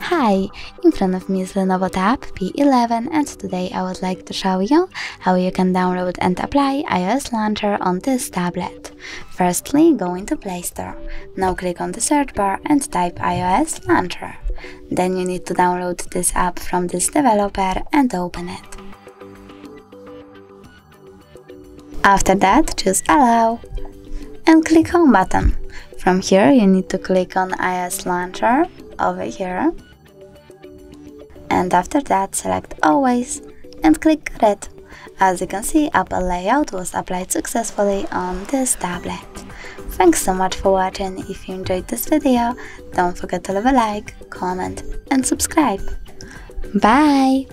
Hi, in front of me is Lenovo Tab P11, and today I would like to show you how you can download and apply iOS Launcher on this tablet. Firstly, go into Play Store. Now click on the search bar and type iOS Launcher. Then you need to download this app from this developer and open it. After that, choose Allow and click Home button. From here, you need to click on iOS Launcher over here. And after that, select Always and click Red. As you can see, Apple layout was applied successfully on this tablet. Thanks so much for watching. If you enjoyed this video, don't forget to leave a like, comment and subscribe. Bye!